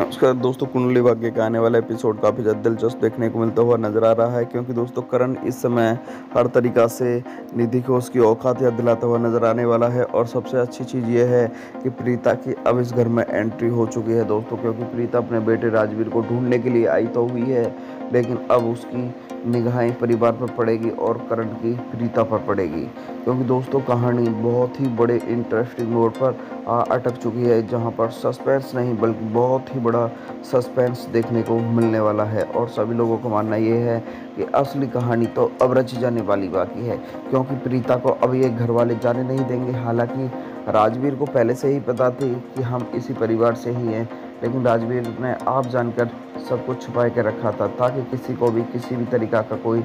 नमस्कार दोस्तों, कुंडली भाग्य का आने वाला एपिसोड काफ़ी ज़्यादा दिलचस्प देखने को मिलता हुआ नजर आ रहा है, क्योंकि दोस्तों करण इस समय हर तरीक़ा से निधि को उसकी औकात याद दिलाता हुआ नज़र आने वाला है। और सबसे अच्छी चीज़ ये है कि प्रीता की अब इस घर में एंट्री हो चुकी है दोस्तों, क्योंकि प्रीता अपने बेटे राजवीर को ढूंढने के लिए आई तो हुई है, लेकिन अब उसकी निगाहें परिवार पर पड़ेगी और करण की प्रीता पर पड़ेगी, क्योंकि दोस्तों कहानी बहुत ही बड़े इंटरेस्टिंग मोड़ पर अटक चुकी है, जहां पर सस्पेंस नहीं बल्कि बहुत ही बड़ा सस्पेंस देखने को मिलने वाला है। और सभी लोगों का मानना ये है कि असली कहानी तो अब रची जाने वाली बाकी है, क्योंकि प्रीता को अब ये घर वाले जाने नहीं देंगे। हालांकि राजवीर को पहले से ही पता थी कि हम इसी परिवार से ही हैं, लेकिन राजवीर ने आप जानकर सब कुछ छुपा के रखा था, ताकि किसी को भी किसी भी तरीक़ा का कोई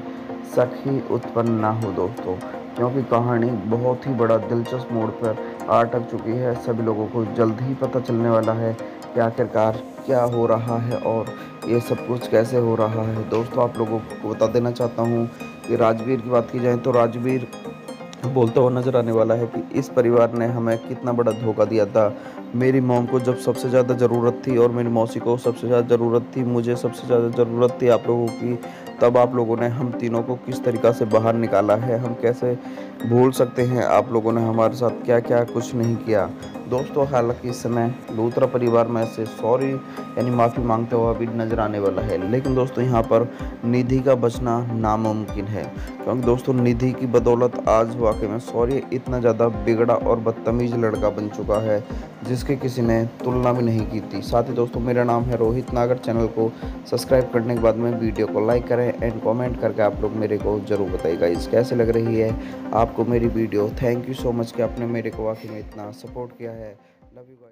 शक ही उत्पन्न ना हो दोस्तों, क्योंकि कहानी बहुत ही बड़ा दिलचस्प मोड़ पर अटक चुकी है। सभी लोगों को जल्द ही पता चलने वाला है कि आखिरकार क्या हो रहा है और ये सब कुछ कैसे हो रहा है। दोस्तों आप लोगों को बता देना चाहता हूँ कि राजवीर की बात की जाए तो राजवीर बोलता हुआ नज़र आने वाला है कि इस परिवार ने हमें कितना बड़ा धोखा दिया था। मेरी मॉम को जब सबसे ज़्यादा ज़रूरत थी और मेरी मौसी को सबसे ज़्यादा ज़रूरत थी, मुझे सबसे ज़्यादा ज़रूरत थी आप लोगों की, तब आप लोगों ने हम तीनों को किस तरीक़ा से बाहर निकाला है। हम कैसे भूल सकते हैं आप लोगों ने हमारे साथ क्या क्या कुछ नहीं किया दोस्तों। हालांकि इस समय दूसरा परिवार में से सॉरी यानी माफ़ी मांगता हुआ भी नज़र आने वाला है, लेकिन दोस्तों यहाँ पर निधि का बचना नामुमकिन है, क्योंकि दोस्तों निधि की बदौलत आज वाकई में सॉरी इतना ज़्यादा बिगड़ा और बदतमीज़ लड़का बन चुका है, जिसकी किसी ने तुलना भी नहीं की थी। साथ ही दोस्तों मेरा नाम है रोहित नागर, चैनल को सब्सक्राइब करने के बाद में वीडियो को लाइक करें एंड कमेंट करके आप लोग मेरे को ज़रूर बताइएगा इस कैसे लग रही है आपको मेरी video. Thank you so much कि आपने मेरे को वाकई में इतना सपोर्ट किया है। Love you.